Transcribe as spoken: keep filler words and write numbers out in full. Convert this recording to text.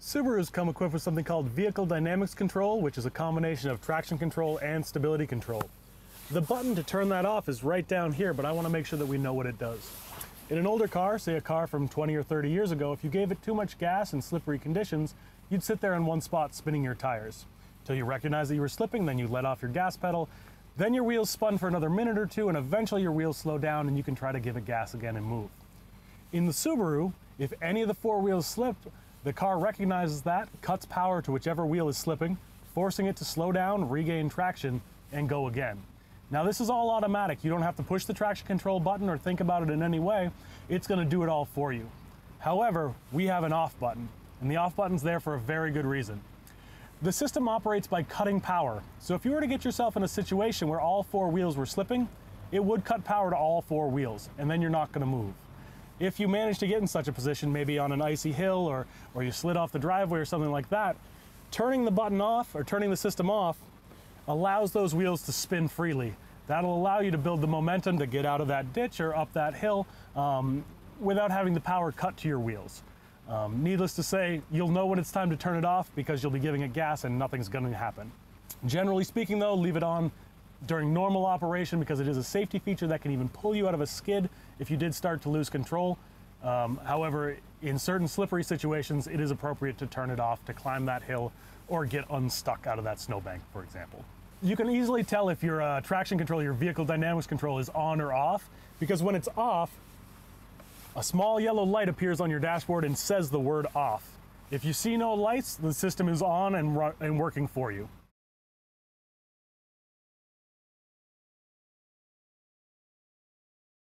Subaru has come equipped with something called Vehicle Dynamics Control, which is a combination of Traction Control and Stability Control. The button to turn that off is right down here, but I want to make sure that we know what it does. In an older car, say a car from twenty or thirty years ago, if you gave it too much gas in slippery conditions, you'd sit there in one spot spinning your tires. Until you recognized that you were slipping, then you let off your gas pedal, then your wheels spun for another minute or two, and eventually your wheels slow down and you can try to give it gas again and move. In the Subaru, if any of the four wheels slipped, the car recognizes that, cuts power to whichever wheel is slipping, forcing it to slow down, regain traction, and go again. Now this is all automatic. You don't have to push the traction control button or think about it in any way. It's going to do it all for you. However, we have an off button, and the off button's there for a very good reason. The system operates by cutting power. So if you were to get yourself in a situation where all four wheels were slipping, it would cut power to all four wheels, and then you're not going to move. If you manage to get in such a position, maybe on an icy hill or, or you slid off the driveway or something like that, turning the button off or turning the system off allows those wheels to spin freely. That'll allow you to build the momentum to get out of that ditch or up that hill um, without having the power cut to your wheels. Um, needless to say, you'll know when it's time to turn it off because you'll be giving it gas and nothing's going to happen. Generally speaking though, leave it on during normal operation because it is a safety feature that can even pull you out of a skid if you did start to lose control. Um, however, in certain slippery situations, it is appropriate to turn it off to climb that hill or get unstuck out of that snowbank, for example. You can easily tell if your uh, traction control, your vehicle dynamics control is on or off, because when it's off, a small yellow light appears on your dashboard and says the word off. If you see no lights, the system is on and, and working for you.